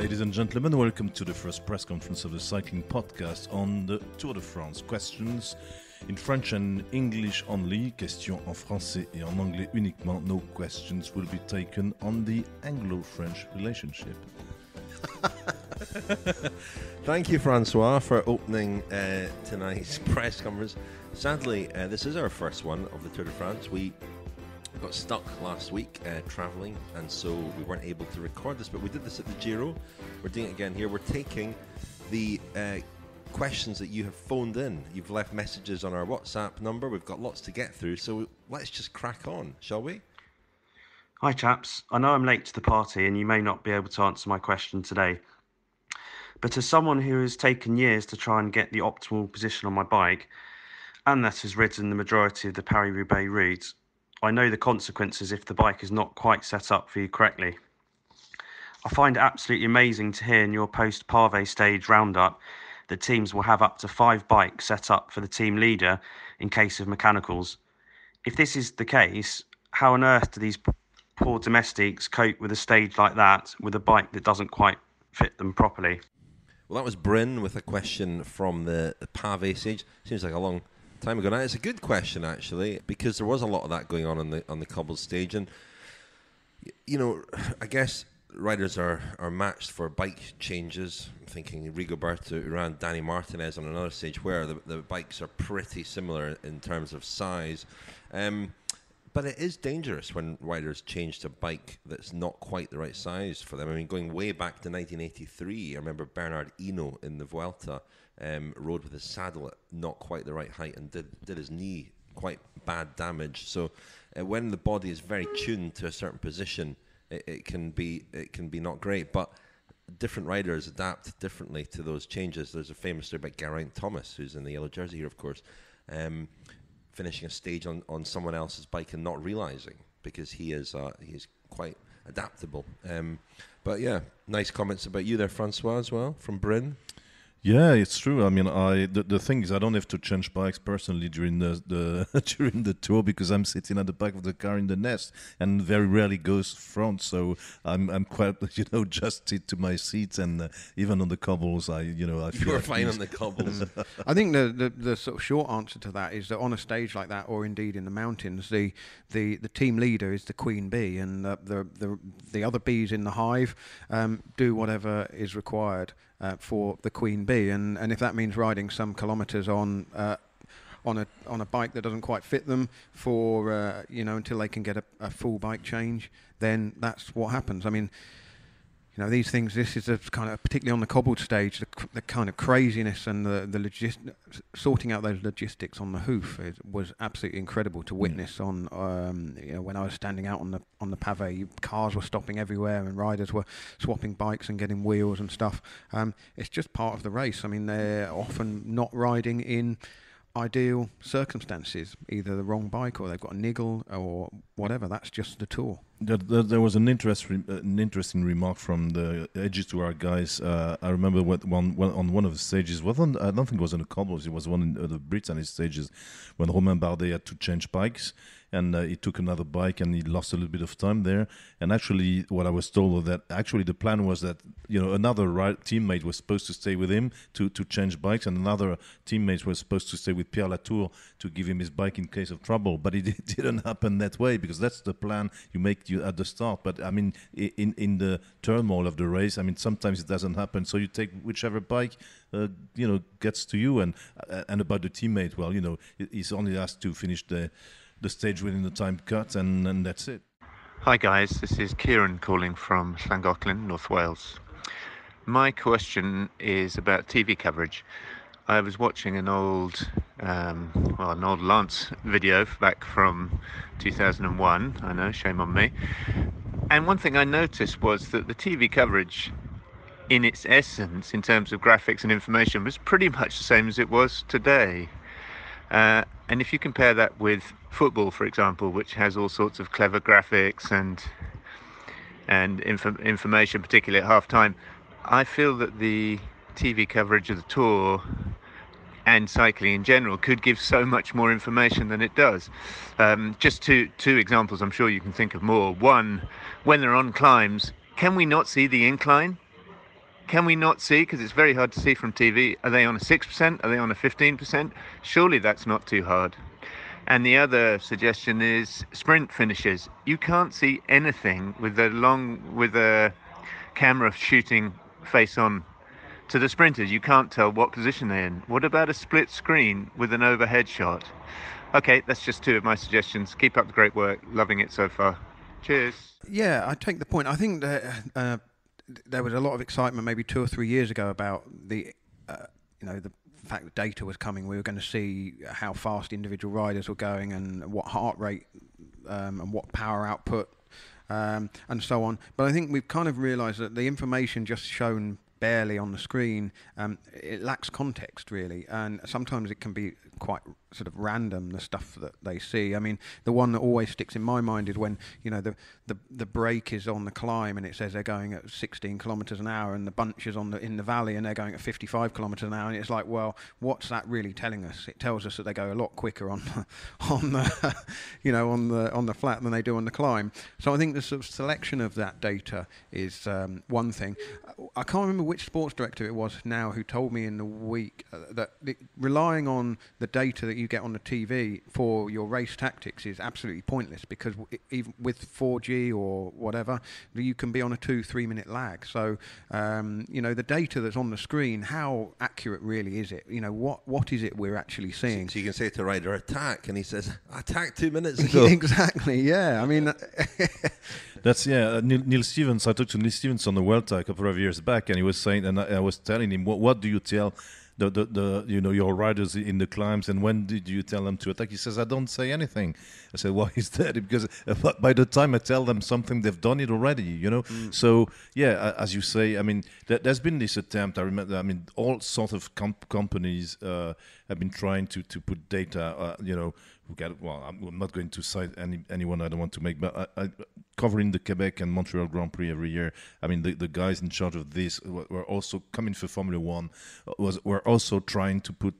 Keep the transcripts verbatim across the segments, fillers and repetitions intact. Ladies and gentlemen, welcome to the first press conference of the Cycling Podcast on the Tour de France. Questions in French and English only, questions en français et en anglais uniquement. No questions will be taken on the Anglo-French relationship. Thank you, Francois, for opening uh, tonight's press conference. Sadly, uh, this is our first one of the Tour de France. We got stuck last week uh, travelling, and so we weren't able to record this, but we did this at the Giro. We're doing it again here. We're taking the uh, questions that you have phoned in. You've left messages on our WhatsApp number. We've got lots to get through, so let's just crack on, shall we? Hi, chaps. I know I'm late to the party, and you may not be able to answer my question today, but as someone who has taken years to try and get the optimal position on my bike, and that has ridden the majority of the Paris-Roubaix route, I know the consequences if the bike is not quite set up for you correctly. I find it absolutely amazing to hear in your post-Parve stage roundup that teams will have up to five bikes set up for the team leader in case of mechanicals. If this is the case, how on earth do these poor domestics cope with a stage like that with a bike that doesn't quite fit them properly? Well, that was Bryn with a question from the, the Parve stage. Seems like a long time ago now. It's a good question, actually, because there was a lot of that going on on the on the cobbled stage, and you know, I guess riders are are matched for bike changes. I'm thinking Rigoberto Urán, Dani Martinez on another stage where the, the bikes are pretty similar in terms of size, um, but it is dangerous when riders change to bike that's not quite the right size for them. I mean, going way back to nineteen eighty-three, I remember Bernard Hinault in the Vuelta. Um, rode with his saddle at not quite the right height and did, did his knee quite bad damage. So uh, when the body is very tuned to a certain position, it, it can be it can be not great. But different riders adapt differently to those changes. There's a famous story about Geraint Thomas, who's in the yellow jersey here, of course, um, finishing a stage on, on someone else's bike and not realising, because he is uh, he's quite adaptable. Um, but yeah, nice comments about you there, Francois, as well, from Bryn. Yeah, it's true. I mean, I the, the thing is, I don't have to change bikes personally during the, the during the tour, because I'm sitting at the back of the car in the nest and very rarely goes front. So I'm I'm quite, you know, adjusted to my seats, and uh, even on the cobbles, I you know I feel you're like fine on the cobbles. I think the, the the sort of short answer to that is that on a stage like that, or indeed in the mountains, the the, the team leader is the queen bee, and the the the, the other bees in the hive um, do whatever is required. Uh, for the queen bee, and and if that means riding some kilometres on uh, on a on a bike that doesn't quite fit them for uh, you know until they can get a, a full bike change, then that's what happens. I mean, you know, these things. This is a kind of, particularly on the cobbled stage, the, the kind of craziness and the the logist- sorting out those logistics on the hoof is, was absolutely incredible to witness. Yeah. On um, you know, when I was standing out on the on the pavé, cars were stopping everywhere and riders were swapping bikes and getting wheels and stuff. Um, it's just part of the race. I mean, they're often not riding in ideal circumstances, either the wrong bike or they've got a niggle or whatever. That's just the tour. There was an interesting, an interesting remark from the Edge two R guys. Uh, I remember what one, one on one of the stages. Wasn't I don't think it was on the cobbles. It was one of the Britannic stages when Romain Bardet had to change bikes, and uh, he took another bike and he lost a little bit of time there. And actually, what I was told was that actually the plan was that, you know, another right teammate was supposed to stay with him to to change bikes, and another teammate was supposed to stay with Pierre Latour to give him his bike in case of trouble. But it, it didn't happen that way, because that's the plan you make you at the start. But I mean, in in the turmoil of the race, I mean, sometimes it doesn't happen, so you take whichever bike uh, you know gets to you. And uh, and about the teammate, well, you know, he's only asked to finish the the stage within the time cut, and and that's it. Hi guys, this is Kieran calling from Llangollen, North Wales. My question is about T V coverage. I was watching an old, um, well, an old Lance video back from two thousand one. I know, shame on me. And one thing I noticed was that the T V coverage, in its essence, in terms of graphics and information, was pretty much the same as it was today. Uh, and if you compare that with football, for example, which has all sorts of clever graphics and and inf- information, particularly at halftime, I feel that the T V coverage of the Tour and cycling in general could give so much more information than it does. Um, just two two examples, I'm sure you can think of more. One, when they're on climbs, can we not see the incline? Can we not see, because it's very hard to see from T V, are they on a six percent? Are they on a fifteen percent? Surely that's not too hard. And the other suggestion is sprint finishes. You can't see anything with the long, with a camera shooting face on to the sprinters. You can't tell what position they're in. What about a split screen with an overhead shot? Okay, that's just two of my suggestions. Keep up the great work. Loving it so far. Cheers. Yeah, I take the point. I think that, uh, there was a lot of excitement maybe two or three years ago about the, uh, you know, the fact that data was coming. We were going to see how fast individual riders were going and what heart rate um, and what power output um, and so on. But I think we've kind of realised that the information just shown barely on the screen, um, it lacks context really, and sometimes it can be quite sort of random, the stuff that they see. I mean, the one that always sticks in my mind is when, you know, the the, the break is on the climb and it says they're going at sixteen kilometers an hour, and the bunch is on the in the valley and they're going at fifty-five kilometers an hour, and it's like, well, what's that really telling us? It tells us that they go a lot quicker on the, on the you know, on the on the flat than they do on the climb. So I think the sort of selection of that data is um, one thing. I can't remember which sports director it was now who told me in the week that the, relying on the data that you get on the T V for your race tactics is absolutely pointless, because w- even with four G or whatever, you can be on a two, three minute lag. So, um, you know, the data that's on the screen, how accurate really is it? You know, what, what is it we're actually seeing? So you can say to a rider, attack, and he says, I attacked two minutes ago. Exactly, yeah. I mean... That's, yeah, uh, Neil, Neil Stevens, I talked to Neil Stevens on the Welter a couple of years back, and he was saying, and I, I was telling him, what, what do you tell... The, the, the you know, your riders in the climbs, and when did you tell them to attack? He says, I don't say anything. I said, well, he's dead, because by the time I tell them something, they've done it already, you know. Mm. So yeah, as you say, I mean, th- there's been this attempt. I remember, I mean, all sorts of comp- companies uh, have been trying to to put data, uh, you know. Well, I'm not going to cite any, anyone I don't want to make, but I, I, covering the Quebec and Montreal Grand Prix every year, I mean, the, the guys in charge of this were, were also coming for Formula One, was were also trying to put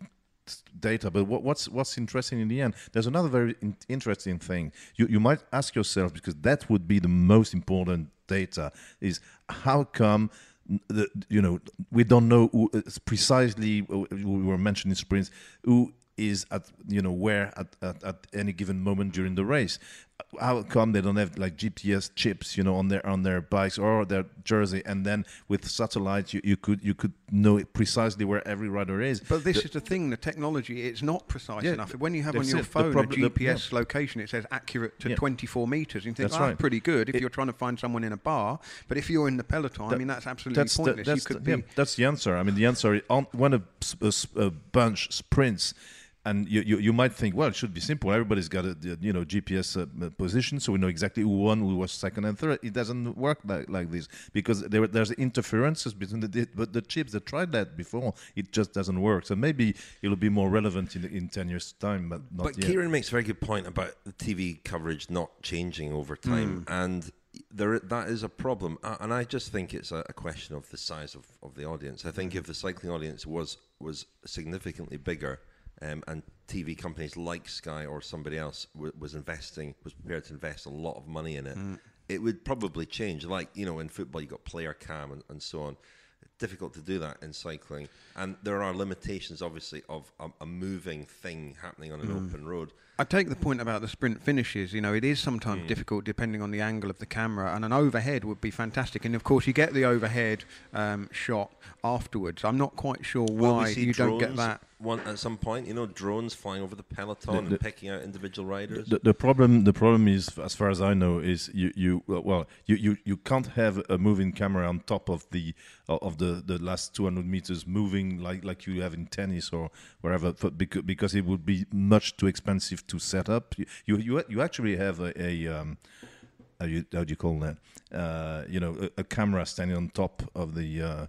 data. But what, what's what's interesting in the end, there's another very in- interesting thing. You you might ask yourself, because that would be the most important data, is how come... The, you know, we don't know who, uh, precisely, uh, we were mentioning sprints, who is at, you know, where at, at, at any given moment during the race. How come they don't have like G P S chips, you know, on their on their bikes or their jersey, and then with satellites you, you could you could know precisely where every rider is. But this the, is the thing, the technology, it's not precise yeah, enough. When you have on your it, phone prob- a G P S the, yeah. location, it says accurate to yeah. twenty-four meters. You think that's, oh, right. that's pretty good if it, you're trying to find someone in a bar, but if you're in the peloton, that, I mean, that's absolutely that's pointless. The, that's, you could the, be yeah, that's the answer. I mean, the answer is on, when a, a, a bunch sprints. And you, you you might think, well, it should be simple. Everybody's got a, you know, G P S uh, position, so we know exactly who won, who was second and third. It doesn't work like, like this, because there there's interferences between the but the chips. They tried that before. It just doesn't work. So maybe it'll be more relevant in in ten years' time, but not. But yet. Kieran makes a very good point about the T V coverage not changing over time, mm. and there that is a problem. Uh, and I just think it's a, a question of the size of, of the audience. I think if the cycling audience was was significantly bigger. Um, and T V companies like Sky or somebody else w- was investing, was prepared to invest a lot of money in it, mm. it would probably change. Like, you know, in football, you've got player cam and, and so on. Difficult to do that in cycling. And there are limitations, obviously, of a, a moving thing happening on an mm. open road. I take the point about the sprint finishes. You know, it is sometimes mm. difficult depending on the angle of the camera, and an overhead would be fantastic. And of course, you get the overhead um, shot afterwards. I'm not quite sure why well, we see you don't get that. One at some point, you know, drones flying over the peloton the, the, and picking out individual riders. The, the problem, the problem is, as far as I know, is you, you well, you, you, you can't have a moving camera on top of the of the, the last two hundred meters moving like like you have in tennis or wherever, because because it would be much too expensive to set up. You you you actually have a, a um, how do you, how do you call that? Uh, you know, a, a camera standing on top of the. Uh,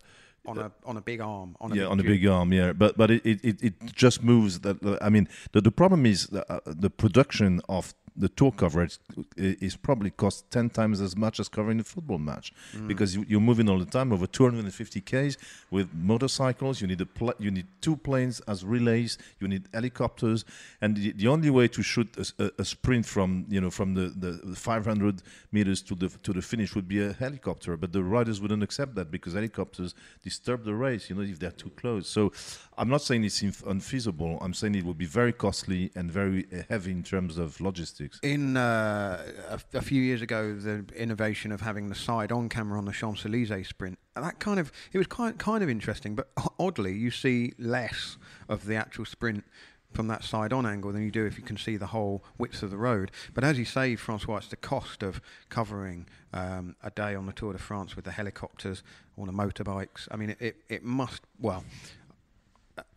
On a on a big arm, on a yeah, big on a big arm, yeah. But but it, it, it just moves. That I mean, the the problem is the, uh, the production of the tour coverage is probably cost ten times as much as covering a football match, mm. because you, you're moving all the time over two hundred fifty Ks with motorcycles. You need a pl- you need two planes as relays. You need helicopters, and the, the only way to shoot a, a, a sprint from you know from the, the five hundred meters to the to the finish would be a helicopter. But the riders wouldn't accept that because helicopters disturb the race. You know if they're too close. So I'm not saying it's inf- unfeasible. I'm saying it would be very costly and very heavy in terms of logistics. In uh, a, a few years ago, the innovation of having the side-on camera on the Champs-Élysées sprint, that kind of, it was quite, kind of interesting, but oddly, you see less of the actual sprint from that side-on angle than you do if you can see the whole width of the road. But as you say, Francois, it's the cost of covering um, a day on the Tour de France with the helicopters, on the motorbikes. I mean, it, it, it must, well...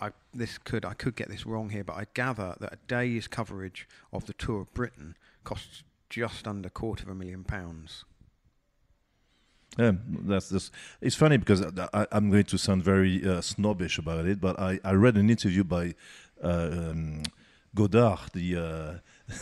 I, this could I could get this wrong here, but I gather that a day's coverage of the Tour of Britain costs just under a quarter of a million pounds. Yeah, that's this. It's funny because I, I, I'm going to sound very uh, snobbish about it, but I, I read an interview by uh, um, Godard, the uh,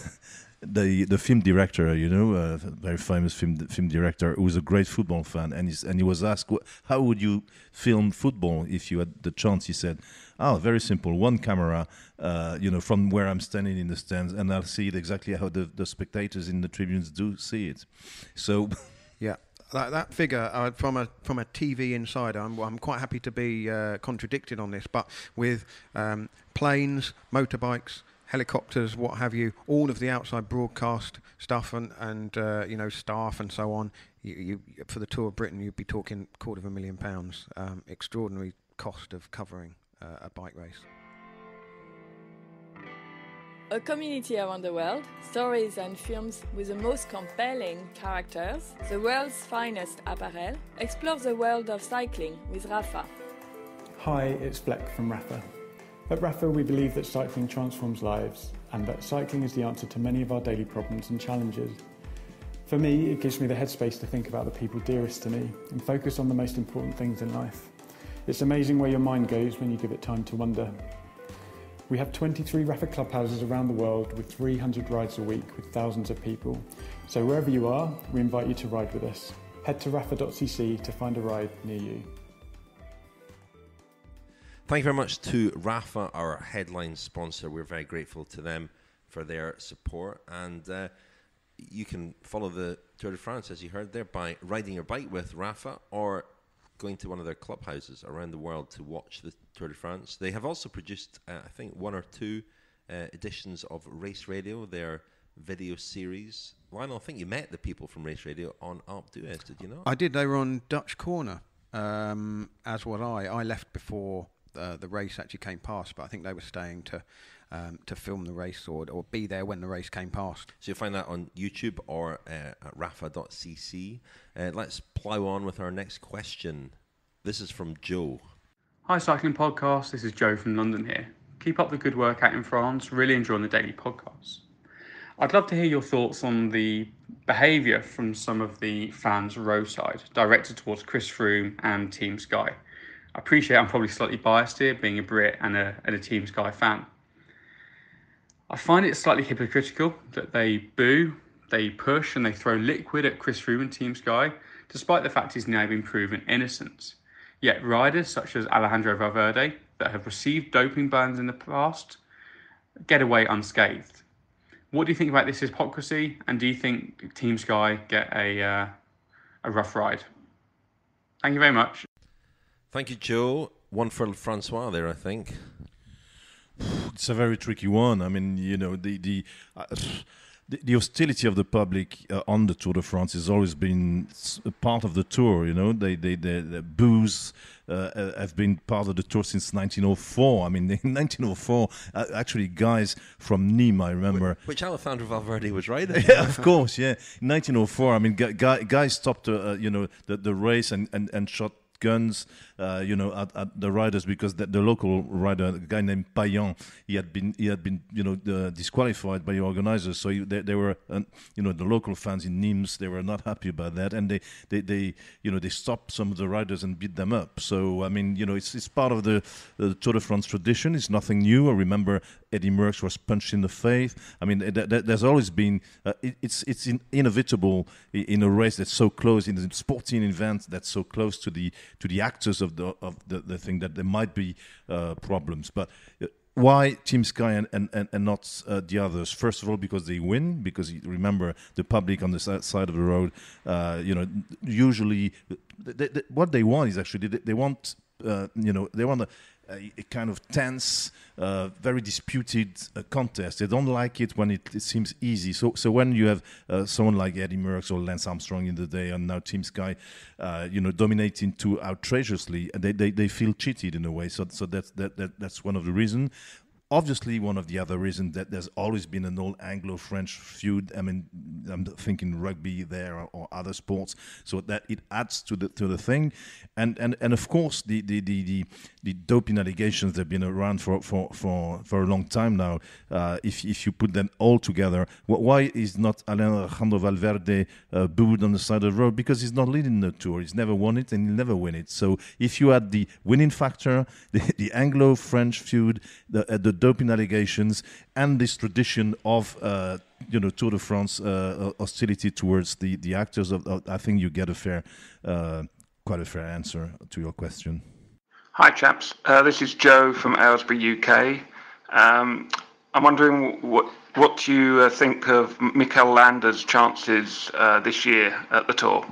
the the film director, you know, a uh, very famous film film director, who was a great football fan, and he's, and he was asked, how would you film football if you had the chance? He said, oh, very simple. One camera, uh, you know, from where I'm standing in the stands, and I'll see it exactly how the, the spectators in the tribunes do see it. So, yeah, that, that figure uh, from a from a T V insider, I'm, I'm quite happy to be uh, contradicted on this, but with um, planes, motorbikes, helicopters, what have you, all of the outside broadcast stuff and, and uh, you know, staff and so on, you, you, for the Tour of Britain, you'd be talking quarter of a million pounds, um, extraordinary cost of covering a bike race. A community around the world, stories and films with the most compelling characters, the world's finest apparel. Explore the world of cycling with Rapha. Hi, it's Fleck from Rapha. At Rapha, we believe that cycling transforms lives and that cycling is the answer to many of our daily problems and challenges. For me, it gives me the headspace to think about the people dearest to me and focus on the most important things in life. It's amazing where your mind goes when you give it time to wander. We have twenty-three Rapha clubhouses around the world with three hundred rides a week with thousands of people. So wherever you are, we invite you to ride with us. Head to rapha dot c c to find a ride near you. Thank you very much to Rapha, our headline sponsor. We're very grateful to them for their support. And uh, you can follow the Tour de France, as you heard there, by riding your bike with Rapha or going to one of their clubhouses around the world to watch the Tour de France. They have also produced, uh, I think, one or two uh, editions of Race Radio, their video series. Lionel, I think you met the people from Race Radio on Alpe d'Huez, did you not? I did. They were on Dutch Corner, um, as was I. I left before uh, the race actually came past, but I think they were staying to um, to film the race or, or be there when the race came past. So you'll find that on YouTube or uh, at rapha dot c c. Uh, let's plough on with our next question. This is from Joe. Hi, Cycling Podcast. This is Joe from London here. Keep up the good work out in France. Really enjoying the daily podcasts. I'd love to hear your thoughts on the behaviour from some of the fans roadside, directed towards Chris Froome and Team Sky. I appreciate I'm probably slightly biased here, being a Brit and a, and a Team Sky fan. I find it slightly hypocritical that they boo, they push and they throw liquid at Chris Froome and Team Sky, despite the fact he's now been proven innocent. Yet riders such as Alejandro Valverde, that have received doping bans in the past, get away unscathed. What do you think about this hypocrisy, and do you think Team Sky get a uh, a rough ride? Thank you very much. Thank you, Joe. One for Francois there, I think. It's a very tricky one. I mean, you know, the the uh, the, the hostility of the public uh, on the Tour de France has always been a part of the Tour. You know, they they they, they boos uh, have been part of the Tour since nineteen oh four. I mean, in nineteen oh four, uh, actually, guys from Nîmes, I remember, which, which Alejandro Valverde was riding. Yeah, of course, yeah. In nineteen oh four, I mean, guy, guys stopped, uh, you know, the, the race and, and, and shot guns, uh, you know, at, at the riders, because the, the local rider, a guy named Payan, he had been, he had been, you know, uh, disqualified by the organizers. So he, they, they were, um, you know, the local fans in Nîmes, they were not happy about that, and they, they, they, you know, they stopped some of the riders and beat them up. So I mean, you know, it's it's part of the, the Tour de France tradition. It's nothing new. I remember Eddie Merckx was punched in the face. I mean, th- th- there's always been uh, it, it's it's in, inevitable in a race that's so close, in a sporting event that's so close to the to the actors of the of the, the thing, that there might be uh, problems. But uh, why Team Sky and and, and, and not uh, the others? First of all, because they win. Because remember, the public on the side of the road, uh, you know, usually they, they, what they want is actually they, they want uh, you know they want a. a kind of tense, uh, very disputed uh, contest. They don't like it when it, it seems easy. So so when you have uh, someone like Eddie Merckx or Lance Armstrong in the day, and now Team Sky, uh, you know, dominating too outrageously, they, they they feel cheated in a way. So so that's that, that that's one of the reasons. Obviously, one of the other reasons that there's always been an old Anglo-French feud. I mean, I'm thinking rugby there or, or other sports, so that it adds to the to the thing, and and, and of course the the, the, the the doping allegations that have been around for for, for, for a long time now. Uh, if if you put them all together, why is not Alejandro Valverde uh, booed on the side of the road? Because he's not leading the Tour. He's never won it and he'll never win it. So if you add the winning factor, the, the Anglo-French feud, the the doping allegations, and this tradition of uh, you know Tour de France uh, hostility towards the, the actors, of, of, I think you get a fair, uh, quite a fair answer to your question. Hi chaps, uh, this is Joe from Aylesbury, U K. Um, I'm wondering what what do you uh, think of Mikel Landa's chances uh, this year at the Tour?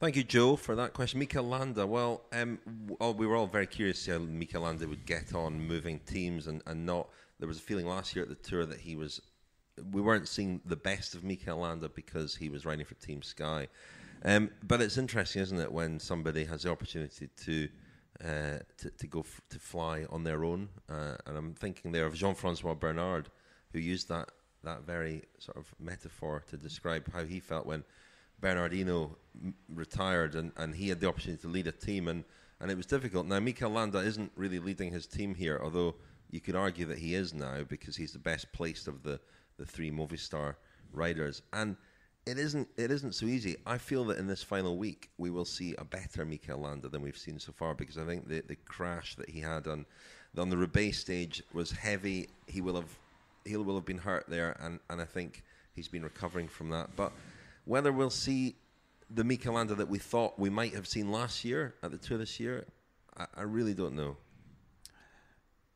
Thank you, Joe, for that question. Mikel Landa, well, um, oh, we were all very curious how Mikel Landa would get on moving teams and, and not. There was a feeling last year at the Tour that he was, we weren't seeing the best of Mikel Landa because he was riding for Team Sky. Um, but it's interesting, isn't it, when somebody has the opportunity to uh, to, to go f- to fly on their own. Uh, and I'm thinking there of Jean-Francois Bernard, who used that that very sort of metaphor to describe how he felt when Bernardino retired and, and he had the opportunity to lead a team, and, and it was difficult. Now, Mikel Landa isn't really leading his team here, although you could argue that he is now because he's the best placed of the, the three Movistar riders. And it isn't it isn't so easy. I feel that in this final week, we will see a better Mikel Landa than we've seen so far, because I think the, the crash that he had on, on the Roubaix stage was heavy. He will have, he will have been hurt there, and, and I think he's been recovering from that. But whether we'll see the Mikel Landa that we thought we might have seen last year at the Tour this year, I, I really don't know.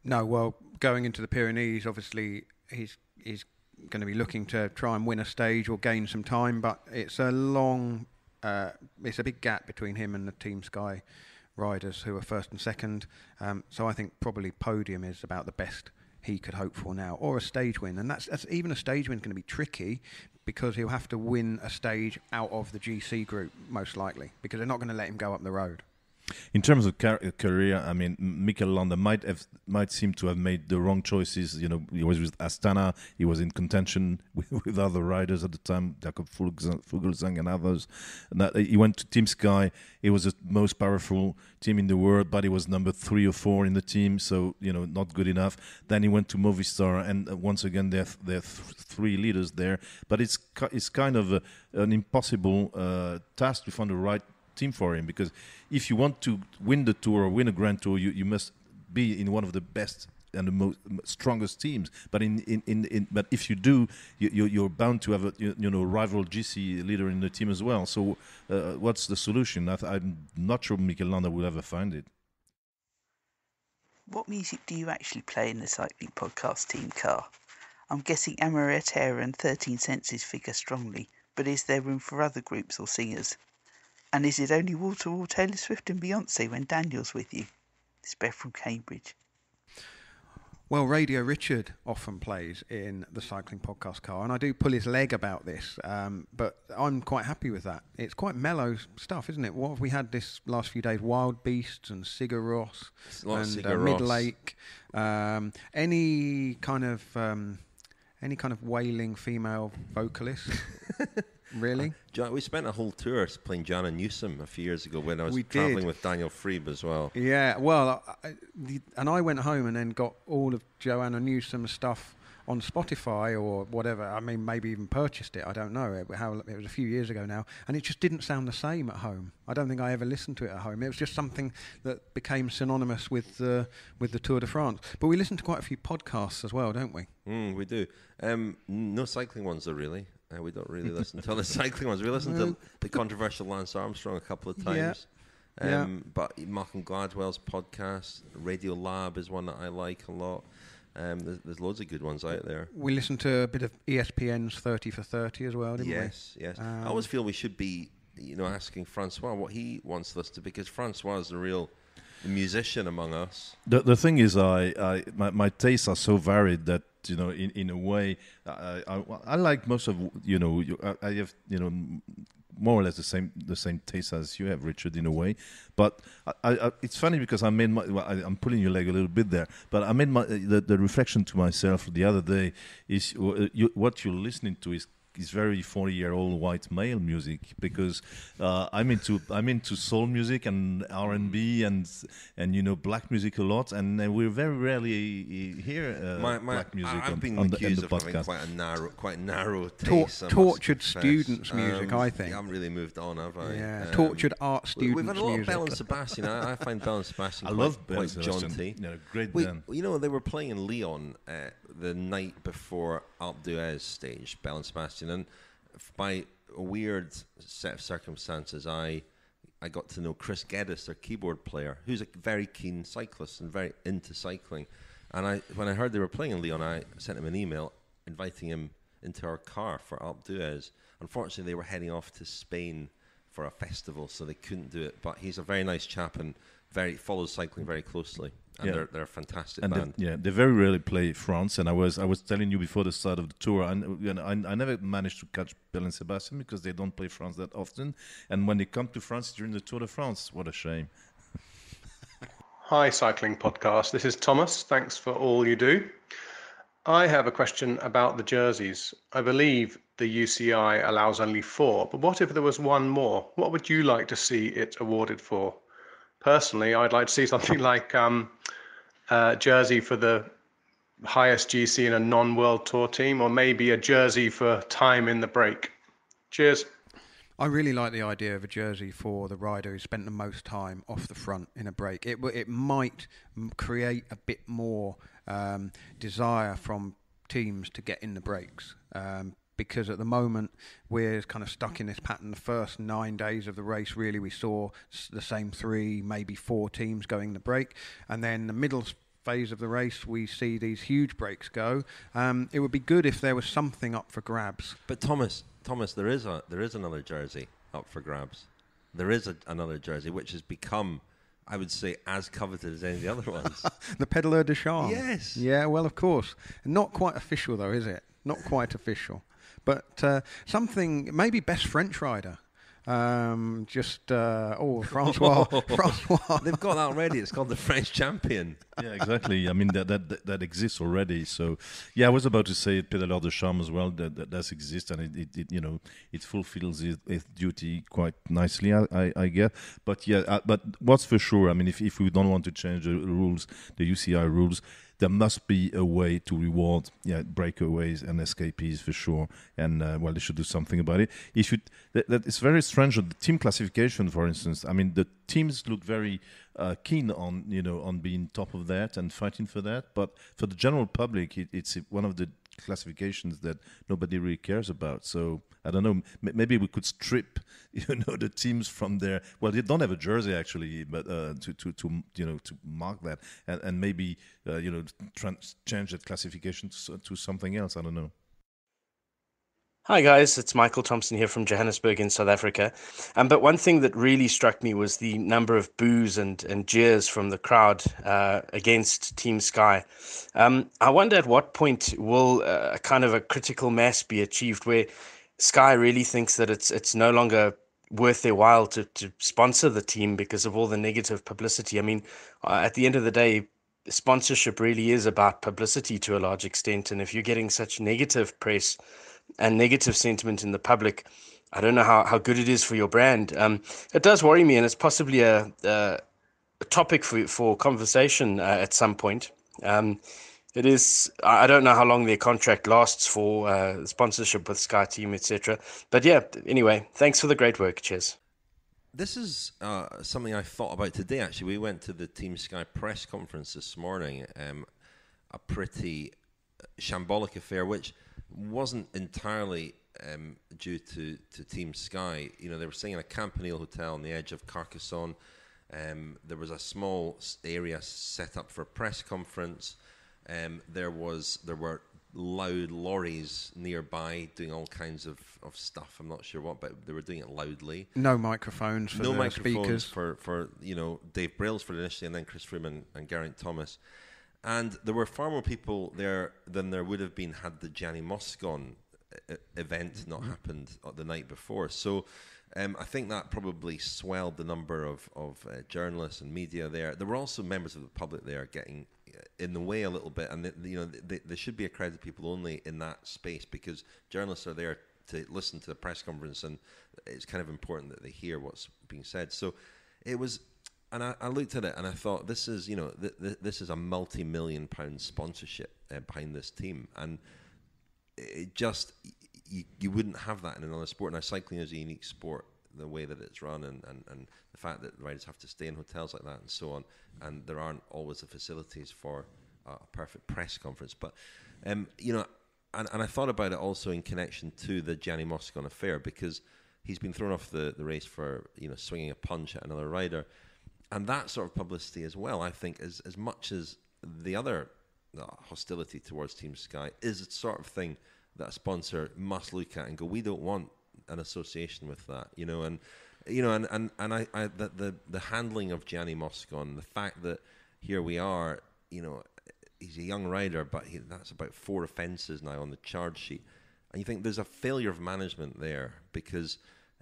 No, well, going into the Pyrenees, obviously he's he's going to be looking to try and win a stage or gain some time, but it's a long, uh, it's a big gap between him and the Team Sky riders who are first and second. Um, so I think probably podium is about the best he could hope for now, or a stage win, and that's, that's even a stage win is going to be tricky, because he'll have to win a stage out of the G C group, most likely, because they're not going to let him go up the road. In terms of car- career, I mean, Mikel Landa might have, might seem to have made the wrong choices. You know, he was with Astana, he was in contention with, with other riders at the time, Jakob Fuglsang and others. And that, he went to Team Sky, it was the most powerful team in the world, but he was number three or four in the team, so, you know, not good enough. Then he went to Movistar, and once again, there are three leaders there. But it's, it's kind of a, an impossible uh, task to find the right team for him, because if you want to win the Tour or win a Grand Tour, you, you must be in one of the best and the most strongest teams. But in, in, in, in but if you do, you, you're bound to have a you, you know rival G C leader in the team as well. So uh, what's the solution? I th- I'm not sure Mikel Landa will ever find it. What music do you actually play in the cycling podcast team car? I'm guessing Amaretera and thirteen Senses figure strongly, but is there room for other groups or singers? And is it only wall-to-wall Taylor Swift and Beyonce when Daniel's with you? It's Beth from Cambridge. Well, Radio Richard often plays in the cycling podcast car, and I do pull his leg about this, um, but I'm quite happy with that. It's quite mellow stuff, isn't it? What have we had this last few days? Wild Beasts and Sigur Rós and uh, Mid-Lake. Um, any kind of um, any kind of wailing female vocalist. Really? Uh, we spent a whole tour playing Jana Newsom a few years ago when I was travelling with Daniel Freeb as well. Yeah, well, I, I, the, and I went home and then got all of Joanna Newsom's stuff on Spotify or whatever. I mean, maybe even purchased it. I don't know. It, how, it was a few years ago now, and it just didn't sound the same at home. I don't think I ever listened to it at home. It was just something that became synonymous with uh, with the Tour de France. But we listen to quite a few podcasts as well, don't we? Mm, we do. Um, no cycling ones, though, really. Uh, we don't really listen to other cycling ones. We listened no. to the controversial Lance Armstrong a couple of times. Yeah. Um, yeah. But Malcolm Gladwell's podcast, Radio Lab, is one that I like a lot. Um, there's, there's loads of good ones out there. We listened to a bit of E S P N's thirty for thirty as well, didn't yes, we? Yes, yes. Um, I always feel we should be, you know, asking Francois what he wants us to, because Francois is the real musician among us. The the thing is, I, I my, my tastes are so varied that, you know, in, in a way, I, I I like most of, you know, I have, you know, more or less the same the same taste as you have, Richard, in a way. But I, I, it's funny because I made my, well, I, I'm pulling your leg a little bit there, but I made my the, the reflection to myself the other day is you, what you're listening to is is very forty-year-old white male music, because uh, I'm into I'm into soul music and R and B and and you know, black music a lot, and uh, we very rarely hear uh, my, my black music. I've on, been on accused the, the of podcast. having quite a narrow, quite narrow taste. Tor- tortured students' music, um, I think. I haven't really moved on, have I? Yeah, um, tortured art students' music. We've had a lot of Belle and Sebastian. I, I find Belle and Sebastian I quite, love Belle quite Sebastian. jaunty. No, great we, band. You know, they were playing in Lyon uh, the night before Alpe d'Huez stage, Belle and Sebastian. And by a weird set of circumstances, I I got to know Chris Geddes, their keyboard player, who's a very keen cyclist and very into cycling. And I, when I heard they were playing in Lyon, I sent him an email inviting him into our car for Alpe d'Huez. Unfortunately, they were heading off to Spain for a festival, so they couldn't do it. But he's a very nice chap and very follows cycling very closely. And yeah. they're, they're a fantastic and band. They, yeah, they very rarely play France. And I was I was telling you before the start of the tour, I, you know, I, I never managed to catch Belle and Sebastian because they don't play France that often. And when they come to France during the Tour de France, what a shame. Hi, Cycling Podcast. This is Thomas. Thanks for all you do. I have a question about the jerseys. I believe the U C I allows only four, but what if there was one more? What would you like to see it awarded for? Personally, I'd like to see something like um, a jersey for the highest G C in a non-World Tour team, or maybe a jersey for time in the break. Cheers. I really like the idea of a jersey for the rider who spent the most time off the front in a break. It, it might create a bit more um, desire from teams to get in the breaks. Um, Because at the moment, we're kind of stuck in this pattern. The first nine days of the race, really, we saw the same three, maybe four teams going the break. And then the middle phase of the race, we see these huge breaks go. Um, it would be good if there was something up for grabs. But Thomas, Thomas, there is a there is another jersey up for grabs. There is a, another jersey, which has become, I would say, as coveted as any of the other ones. The Pedaleur de Charme. Yes. Yeah, well, of course. Not quite official, though, is it? Not quite official. But uh, something, maybe best French rider. Um, just, uh, oh, Francois. Francois. They've got that already. It's called the French champion. Yeah, exactly. I mean, that that that exists already. So, yeah, I was about to say Pedaleur de Charme as well. That, that does exist, and it, it, it you know, it fulfills its, its duty quite nicely, I, I, I guess. But, yeah, uh, but what's for sure, I mean, if, if we don't want to change the rules, the U C I rules, there must be a way to reward yeah, breakaways and escapees for sure. And, uh, well, they should do something about it. It should, that, that it's very strange. The team classification, for instance, I mean, the teams look very uh, keen on, you know, on being top of that and fighting for that. But for the general public, it, it's one of the classifications that nobody really cares about. So I don't know, m- maybe we could strip, you know, the teams from their, well, they don't have a jersey actually, but uh, to, to, to, you know, to mark that and, and maybe, uh, you know, trans- change that classification to, to something else. I don't know. Hi guys, it's Michael Thompson here from Johannesburg in South Africa. Um, but one thing that really struck me was the number of boos and, and jeers from the crowd uh, against Team Sky. Um, I wonder at what point will uh, a kind of a critical mass be achieved where Sky really thinks that it's it's no longer worth their while to, to sponsor the team because of all the negative publicity. I mean, uh, at the end of the day, sponsorship really is about publicity to a large extent. And if you're getting such negative press and negative sentiment in the public, I don't know how, how good it is for your brand. Um, it does worry me, and it's possibly a, a, a topic for, for conversation uh, at some point. Um, It is. I don't know how long their contract lasts for uh, sponsorship with Sky Team, et cetera. But yeah, anyway, thanks for the great work. Cheers. This is uh, something I thought about today, actually. We went to the Team Sky press conference this morning, um, a pretty shambolic affair, which wasn't entirely um, due to, to Team Sky. You know, they were staying in a Campanile hotel on the edge of Carcassonne. Um, there was a small area set up for a press conference. Um, there was there were loud lorries nearby doing all kinds of, of stuff. I'm not sure what, but they were doing it loudly. No microphones for no the microphones speakers. for for you know Dave Brailsford initially, and then Chris Froome and, and Geraint Thomas. And there were far more people there than there would have been had the Gianni Moscon event not happened the night before. So um, I think that probably swelled the number of of uh, journalists and media there. There were also members of the public there getting in the way a little bit, and they, you know they, they should be accredited people only in that space, because journalists are there to listen to the press conference, and it's kind of important that they hear what's being said. So it was, and I, I looked at it and I thought, this is you know th- th- this is a multi-million pound sponsorship uh, behind this team, and it just you, you wouldn't have that in another sport. Now cycling is a unique sport, the way that it's run, and, and, and the fact that riders have to stay in hotels like that and so on, and there aren't always the facilities for a, a perfect press conference. But, um, you know, and, and I thought about it also in connection to the Gianni Moscon affair, because he's been thrown off the, the race for, you know, swinging a punch at another rider. And that sort of publicity as well, I think, is as much as the other uh, hostility towards Team Sky, is the sort of thing that a sponsor must look at and go, we don't want an association with that, you know, and you know, and and and I, I the, the the handling of Gianni Moscon, the fact that here we are, you know, he's a young rider, but he, that's about four offences now on the charge sheet, and you think there's a failure of management there, because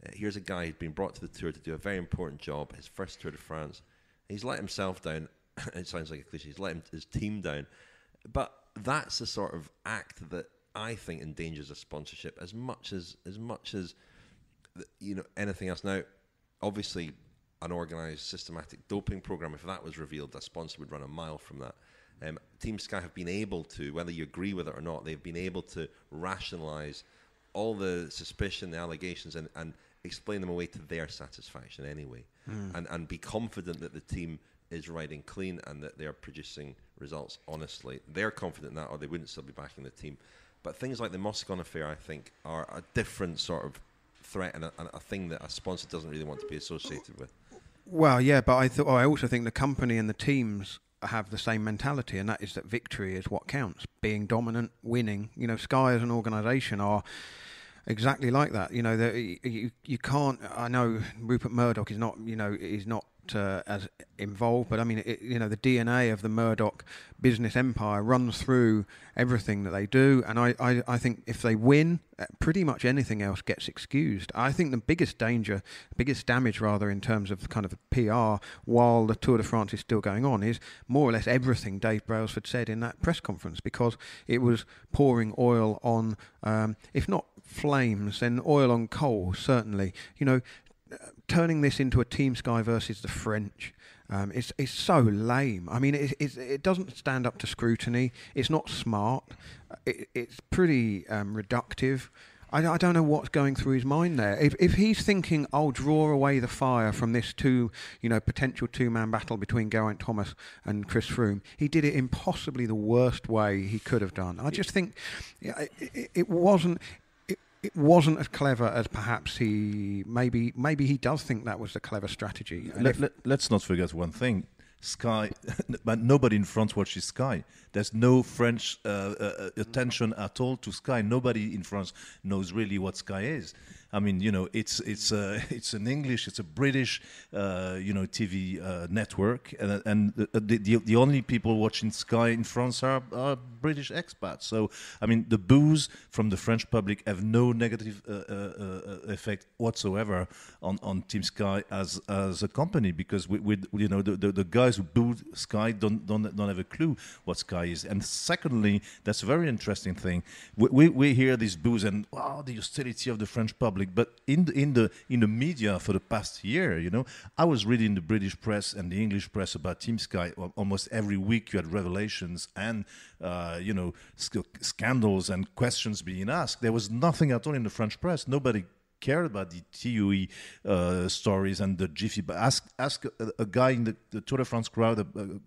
uh, here's a guy who's been brought to the Tour to do a very important job, his first Tour de France, he's let himself down. It sounds like a cliche. He's let him, his team down, but that's the sort of act that I think endangers a sponsorship as much as as much as you know anything else. Now, obviously, an organised, systematic doping programme, if that was revealed, a sponsor would run a mile from that. Um, Team Sky have been able to, whether you agree with it or not, they've been able to rationalise all the suspicion, the allegations, and, and explain them away to their satisfaction anyway, mm. and and be confident that the team is riding clean and that they're producing results honestly. They're confident in that, or they wouldn't still be backing the team. But things like the Moscon affair, I think, are a different sort of threat, and a, and a thing that a sponsor doesn't really want to be associated with. Well, yeah, but I th- oh, I also think the company and the teams have the same mentality, and that is that victory is what counts. Being dominant, winning. You know, Sky as an organisation are exactly like that. You know, the, you you can't. I know Rupert Murdoch is not. You know, is not. Uh, as involved, but I mean, it, you know, the D N A of the Murdoch business empire runs through everything that they do, and I, I, I think if they win, pretty much anything else gets excused. I think the biggest danger, biggest damage rather, in terms of kind of the P R while the Tour de France is still going on, is more or less everything Dave Brailsford said in that press conference, because it was pouring oil on, um, if not flames, then oil on coal, certainly. You know, turning this into a Team Sky versus the French um, is is so lame. I mean, it, it it doesn't stand up to scrutiny. It's not smart. It, it's pretty um, reductive. I, I don't know what's going through his mind there. If if he's thinking, I'll draw away the fire from this two, you know, potential two-man battle between Geraint Thomas and Chris Froome, he did it in possibly the worst way he could have done. I just think yeah, it, it, it wasn't. It wasn't as clever as perhaps he... Maybe maybe he does think that was the clever strategy. Let, let, let's not forget one thing. Sky... but nobody in France watches Sky. There's no French uh, uh, attention at all to Sky. Nobody in France knows really what Sky is. I mean, you know, it's it's uh, it's an English, it's a British, uh, you know, T V uh, network, and and the, the the only people watching Sky in France are, are British expats. So, I mean, the boos from the French public have no negative uh, uh, effect whatsoever on, on Team Sky as as a company, because we, we you know the, the, the guys who booed Sky don't don't don't have a clue what Sky is. And secondly, that's a very interesting thing. We we, we hear these boos and wow, the hostility of the French public. public, but in the, in the in the media for the past year, you know, I was reading the British press and the English press about Team Sky almost every week. You had revelations and uh, you know sc- scandals and questions being asked. There was nothing at all in the French press. Nobody cared about the T U E uh, stories and the Jiffy. Ask ask a, a guy in the, the Tour de France crowd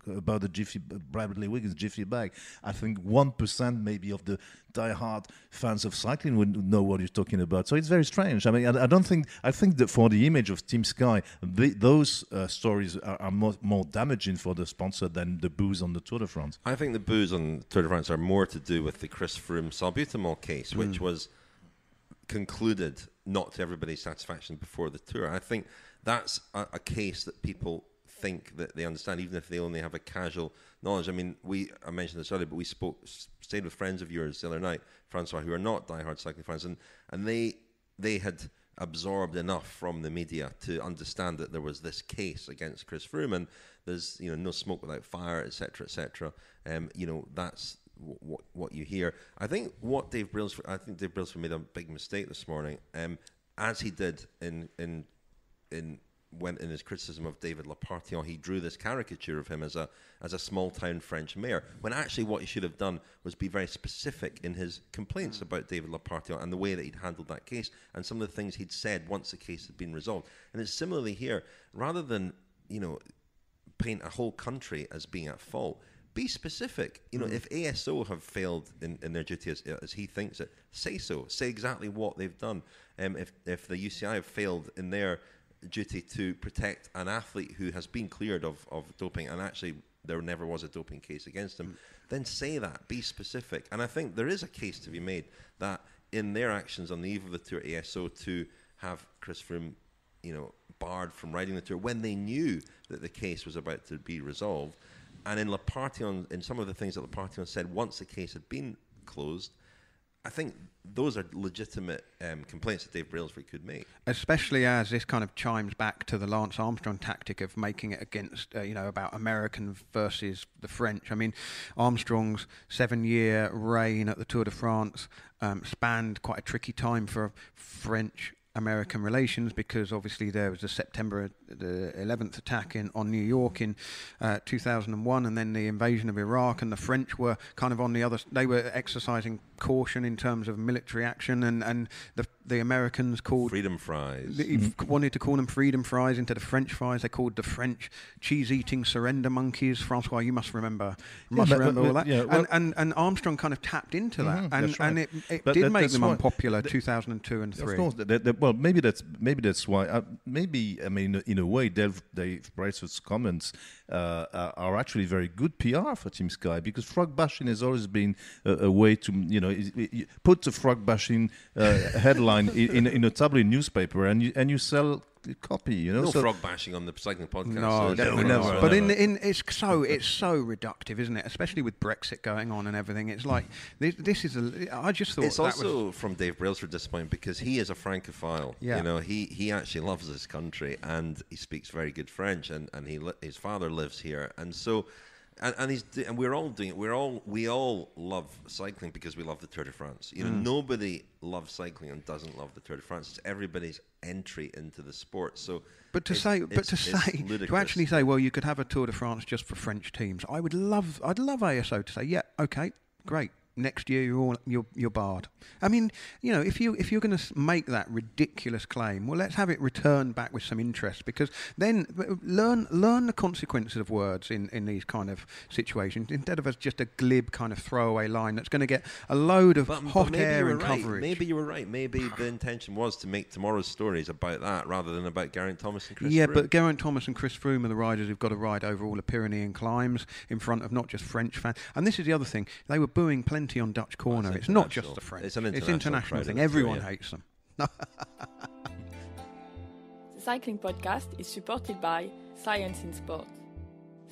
about the Jiffy, Bradley Wiggins Jiffy bag. I think one percent maybe of the diehard fans of cycling would know what you're talking about. So it's very strange. I mean, I, I don't think I think that for the image of Team Sky, the, those uh, stories are, are more, more damaging for the sponsor than the boos on the Tour de France. I think the boos on Tour de France are more to do with the Chris Froome salbutamol case, which mm. was concluded not to everybody's satisfaction before the tour. I think that's a, a case that people think that they understand, even if they only have a casual knowledge. I mean, we I mentioned this earlier, but we spoke, stayed with friends of yours the other night, Francois, who are not diehard cycling fans, and, and they they had absorbed enough from the media to understand that there was this case against Chris Froome, and there's you know no smoke without fire, et cetera, et cetera. Um, you know that's what what you hear. I think what Dave Brailsford, I think Dave Brailsford made a big mistake this morning, um, as he did in in in went in his criticism of David Lappartient. He drew this caricature of him as a as a small town French mayor, when actually what he should have done was be very specific in his complaints about David Lappartient and the way that he'd handled that case and some of the things he'd said once the case had been resolved. And it's similarly here, rather than you know paint a whole country as being at fault. Be specific. You know, mm. if A S O have failed in, in their duty as, as he thinks it, say so. Say exactly what they've done. Um, if if the U C I have failed in their duty to protect an athlete who has been cleared of, of doping, and actually there never was a doping case against them, mm. then say that. Be specific. And I think there is a case to be made that in their actions on the eve of the tour, A S O to have Chris Froome, you know, barred from riding the tour when they knew that the case was about to be resolved. And in Lappartient, in some of the things that Lappartient said once the case had been closed, I think those are legitimate um, complaints that Dave Brailsford could make. Especially as this kind of chimes back to the Lance Armstrong tactic of making it against, uh, you know, about American versus the French. I mean, Armstrong's seven-year reign at the Tour de France um, spanned quite a tricky time for French American relations, because obviously there was the September the eleventh attack in on New York in uh, two thousand one, and then the invasion of Iraq, and the French were kind of on the other, they were exercising caution in terms of military action, and, and the the Americans called freedom fries. They wanted to call them freedom fries into the French fries. They called the French cheese-eating surrender monkeys. Francois, you must remember, you must yeah, remember but, all but, that. Yeah, well, and, and and Armstrong kind of tapped into that, mm-hmm, and, right. and it, it did that, make them unpopular. Th- two thousand two and three. Of course, that, that, well, maybe that's maybe that's why. Uh, maybe I mean, in a way, Dave, Dave Brailsford's comments uh, are actually very good P R for Team Sky, because frog bashing has always been a, a way to you know put the frog bashing uh, headline. in, in, in a tabloid newspaper, and you and you sell copy, you know. No so frog bashing on the cycling podcast. No, so no never. But in in it's so it's so reductive, isn't it? Especially with Brexit going on and everything. It's like this, this is a. I just thought it's that also was from Dave Brailsford disappointing, because he is a francophile. Yeah. You know, he, he actually loves his country, and he speaks very good French, and and he li- his father lives here, and so. And, and he's do- and we're all doing it. We're all we all love cycling because we love the Tour de France. You know, mm. nobody loves cycling and doesn't love the Tour de France. It's everybody's entry into the sport. So, but to say, but to say, to actually say, well, you could have a Tour de France just for French teams. I would love, I'd love A S O to say, yeah, okay, great. Next year you're all, you're you're barred. I mean, you know, if you if you're going to make that ridiculous claim, well, let's have it returned back with some interest, because then learn learn the consequences of words in, in these kind of situations, instead of as just a glib kind of throwaway line that's going to get a load of but, hot but air and right. coverage. Maybe you were right. Maybe the intention was to make tomorrow's stories about that rather than about Geraint Thomas and Chris. Yeah, Froome. But Geraint Thomas and Chris Froome are the riders who've got to ride over all the Pyrenean climbs in front of not just French fans. And this is the other thing: they were booing plenty on Dutch Corner. It's not just the French. It's an international, it's international thing. Everyone hates them. The Cycling Podcast is supported by Science in Sport.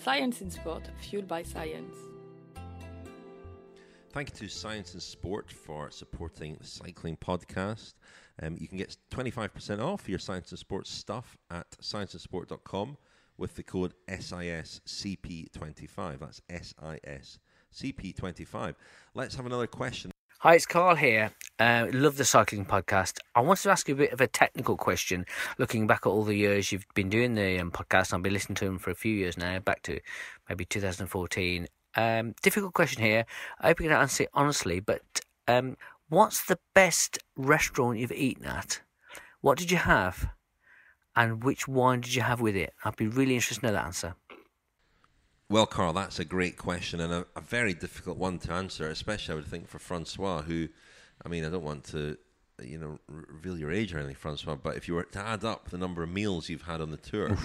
Science in Sport, fueled by science. Thank you to Science in Sport for supporting the Cycling Podcast. Um, you can get twenty-five percent off your Science in Sport stuff at science and sport dot com with the code S I S C P twenty-five. That's S I S C P twenty-five. Let's have another question. Hi, it's Carl here. Uh, love the Cycling Podcast. I wanted to ask you a bit of a technical question, looking back at all the years you've been doing the um, podcast. I've been listening to them for a few years now, back to maybe two thousand fourteen. Um, difficult question here. I hope you can answer it honestly, but um, what's the best restaurant you've eaten at? What did you have? And which wine did you have with it? I'd be really interested to know that answer. Well, Carl, that's a great question and a, a very difficult one to answer, especially, I would think, for Francois, who, I mean, I don't want to, you know, reveal your age or anything, Francois, but if you were to add up the number of meals you've had on the tour,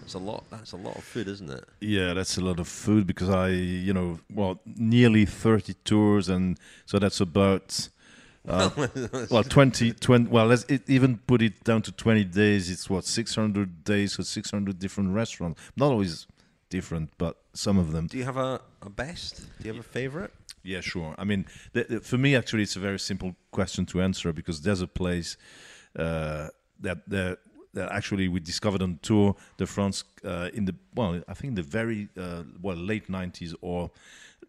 that's a lot, that's a lot of food, isn't it? Yeah, that's a lot of food because I, you know, well, nearly thirty tours, and so that's about, uh, well, twenty, twenty, well, let's it, even put it down to twenty days, it's what, six hundred days, so six hundred different restaurants, not always different, but some of them. Do you have a, a best? Do you have a favorite? Yeah, sure. I mean, th- th- for me, actually, it's a very simple question to answer because there's a place uh, that, that that actually we discovered on Tour de France uh, in the, well, I think the very, uh, well, late nineties or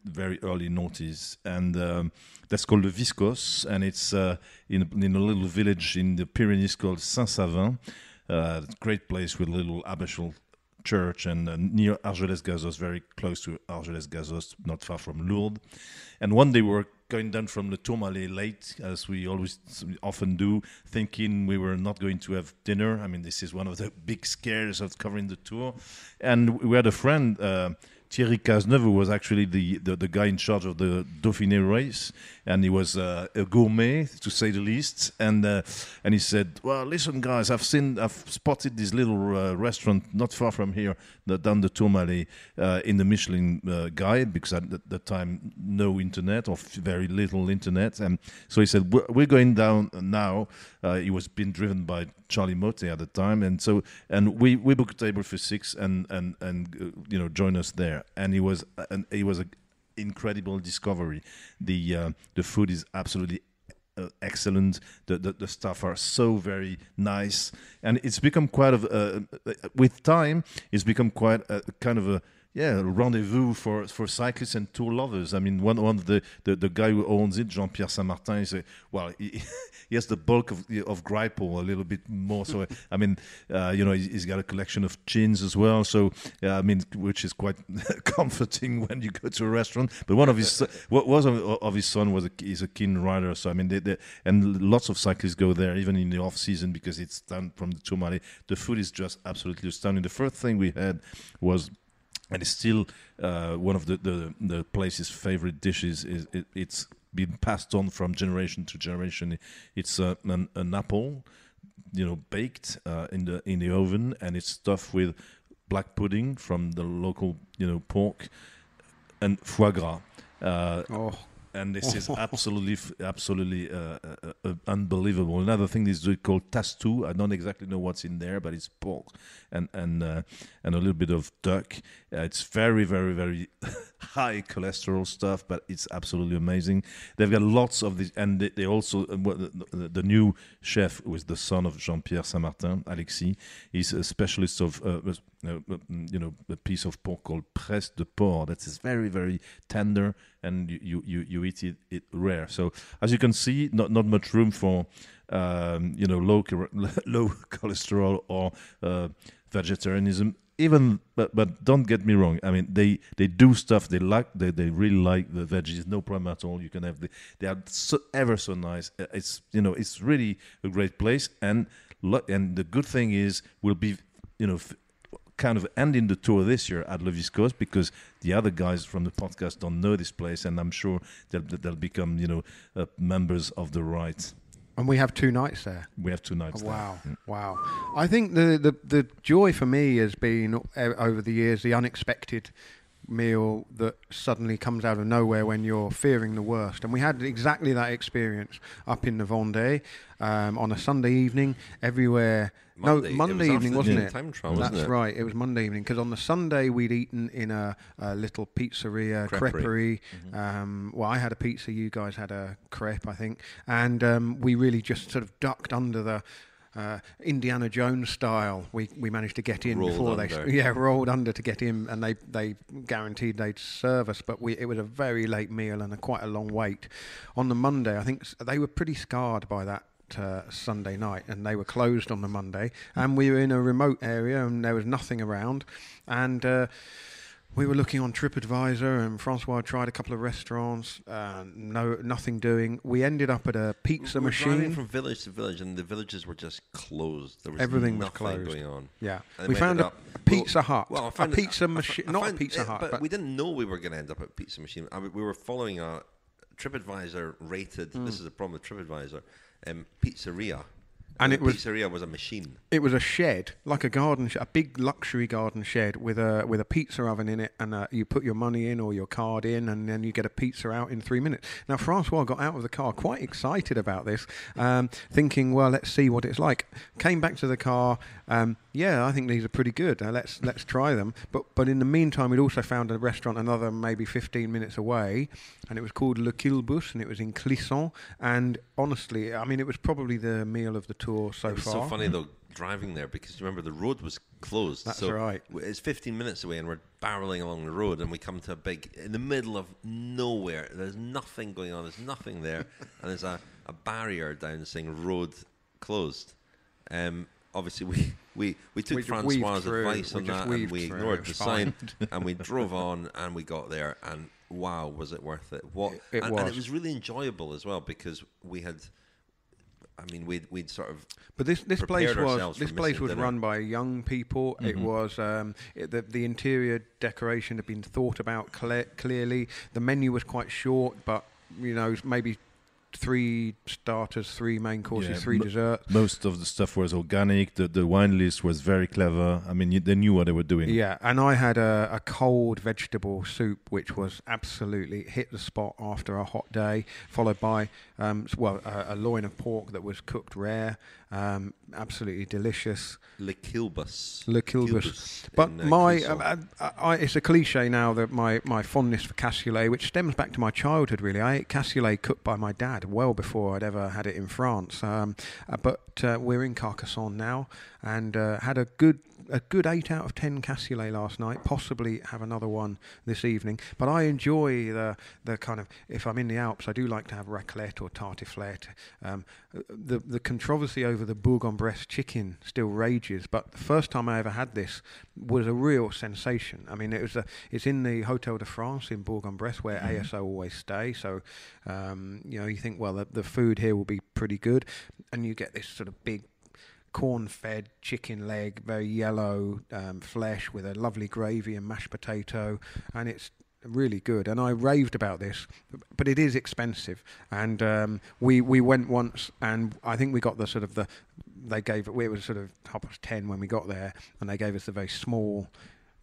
very early noughties. And um, that's called Le Viscos, and it's uh, in, in a little village in the Pyrenees called Saint-Savin. Uh, great place with little abbatial church and uh, near Argelès-Gazost, very close to Argelès-Gazost, not far from Lourdes. And one day we were going down from the Tourmalet late, as we always often do, thinking we were not going to have dinner. I mean, this is one of the big scares of covering the tour. And we had a friend, uh, Thierry Cazeneuve, who was actually the, the, the guy in charge of the Dauphiné race, and he was uh, a gourmet, to say the least. And uh, and he said, "Well, listen, guys, I've seen, I've spotted this little uh, restaurant not far from here, the, down the Tourmalet, uh, in the Michelin uh, Guide, because at the, the time no internet or very little internet." And so he said, "We're, we're going down now." Uh, he was being driven by Charlie Motte at the time, and so and we, we booked a table for six, and and and uh, you know, joined us there. And it was an it was an incredible discovery. The uh, the food is absolutely uh, excellent. The, the the staff are so very nice, and it's become quite of uh, with time. It's become quite a kind of a yeah rendezvous for, for cyclists and tour lovers. I mean, one one of the, the, the guy who owns it, Jean-Pierre Saint-Martin, is a, well, he, he has the bulk of of Graipo, a little bit more. So I mean, uh, you know, he's got a collection of chins as well. So uh, I mean, which is quite comforting when you go to a restaurant. But one of his what was of his son was a, is a keen rider. So I mean, they, they, and lots of cyclists go there even in the off season because it's down from the Tourmalet. The food is just absolutely stunning. The first thing we had was, and it's still uh, one of the, the, the place's favorite dishes. Is it, it's been passed on from generation to generation. It's uh, an, an apple, you know, baked uh, in the in the oven, and it's stuffed with black pudding from the local, you know, pork, and foie gras. Uh, oh. And this is absolutely, absolutely uh, uh, uh, unbelievable. Another thing is called tastou. I don't exactly know what's in there, but it's pork and and uh, and a little bit of duck. Uh, it's very, very, very high cholesterol stuff, but it's absolutely amazing. They've got lots of this, and they, they also uh, the, the new chef, who is the son of Jean-Pierre Saint-Martin, Alexis, he's a specialist of uh, you know, a piece of pork called presse de porc. That is very, very tender, and you you you eat it, it rare. So as you can see, not not much room for um, you know low low cholesterol or uh, vegetarianism. Even but but don't get me wrong. I mean, they, they do stuff they like. They they really like the veggies. No problem at all. You can have the, they are so, ever so nice. It's you know it's really a great place. And and the good thing is we'll be you know. kind of ending the tour this year at Le Viscos because the other guys from the podcast don't know this place, and I'm sure they'll, they'll become, you know, uh, members of the right. And we have two nights there. We have two nights oh, wow. there. Wow, wow. I think the, the, the joy for me has been, uh, over the years, the unexpected meal that suddenly comes out of nowhere when you're fearing the worst. And we had exactly that experience up in the Vendée um, on a Sunday evening, everywhere... Monday. No, Monday was evening, wasn't it? Time trial, That's wasn't it? right. It was Monday evening because on the Sunday we'd eaten in a, a little pizzeria, creperie. creperie. Mm-hmm. Um, well, I had a pizza, you guys had a crepe, I think, and um, we really just sort of ducked under the uh, Indiana Jones style. We we managed to get in rolled before under. they yeah rolled under to get in, and they they guaranteed they'd serve us. But we it was a very late meal and a, quite a long wait. On the Monday, I think they were pretty scarred by that. Uh, Sunday night, and they were closed on the Monday, and we were in a remote area and there was nothing around, and uh, we were looking on TripAdvisor, and Francois tried a couple of restaurants, uh, no nothing doing. We ended up at a pizza we machine. We were driving from village to village, and the villages were just closed. There was everything was closed. Going on. Yeah, and we found a Pizza Hut, well, a Pizza Machine, not a Pizza Hut, but, but we didn't know we were going to end up at Pizza Machine. I mean, we were following a TripAdvisor rated. Mm. This is a problem with TripAdvisor. Um, pizzeria, and, and it was pizzeria was a machine. It was a shed, like a garden, sh- a big luxury garden shed with a with a pizza oven in it, and uh, you put your money in or your card in, and then you get a pizza out in three minutes. Now Francois got out of the car quite excited about this, um, thinking, well, let's see what it's like. Came back to the car, um, yeah, I think these are pretty good. Uh, let's let's try them. But but in the meantime, we'd also found a restaurant another maybe fifteen minutes away, and it was called Le Kilbus, and it was in Clisson, and honestly, I mean, it was probably the meal of the tour so it was far. It's so funny though, driving there, because remember the road was closed. That's so right. It's fifteen minutes away, and we're barreling along the road, and we come to a big, in the middle of nowhere, there's nothing going on, there's nothing there, and there's a, a barrier down saying road closed. Um, obviously, we, we, we took we Francois's through, advice we on that, and we ignored the sign, and we drove on, and we got there, and wow, was it worth it? What it, it and, was. And it was really enjoyable as well, because we had... I mean, we'd we'd sort of. But this this place was this place was dinner. run by young people. Mm-hmm. It was um, it, the the interior decoration had been thought about cle- clearly. The menu was quite short, but you know, maybe three starters, three main courses, yeah, three m- desserts. Most of the stuff was organic. The the wine list was very clever. I mean, you, they knew what they were doing. Yeah, and I had a, a cold vegetable soup, which was absolutely hit the spot after a hot day, followed by, um, well, a, a loin of pork that was cooked rare. Um, absolutely delicious. Le Kilbus. Le Kilbus. But in, uh, my, uh, I, I, it's a cliche now that my, my fondness for cassoulet, which stems back to my childhood really. I ate cassoulet cooked by my dad well before I'd ever had it in France. Um, uh, but uh, we're in Carcassonne now, and uh, had a good a good eight out of ten cassoulet last night. Possibly have another one this evening. But I enjoy the the kind of, if I'm in the Alps, I do like to have raclette or tartiflette. Um, the the controversy over the bourg-en-bresse chicken still rages, but the first time I ever had this was a real sensation. I mean, it was a, it's in the Hotel de France in Bourg-en-Bresse, where mm-hmm. A S O always stay, so um, you know, you think, well, the, the food here will be pretty good, and you get this sort of big corn-fed chicken leg, very yellow um, flesh with a lovely gravy and mashed potato, and it's really good, and I raved about this, but it is expensive. And um, we we went once, and I think we got the sort of the they gave it. It was sort of half past ten when we got there, and they gave us the very small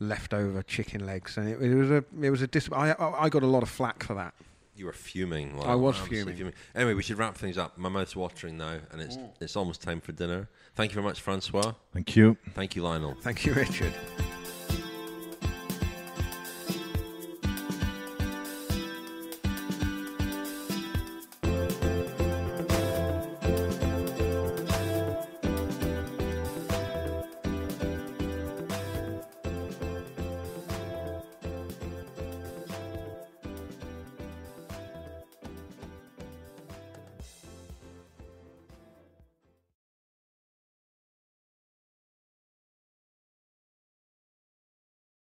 leftover chicken legs, and it, it was a it was a dis- I I got a lot of flack for that. You were fuming. Like, I was fuming. fuming. Anyway, we should wrap things up. My mouth's watering now, and it's mm. it's almost time for dinner. Thank you very much, Francois. Thank you. Thank you, Lionel. Thank you, Richard.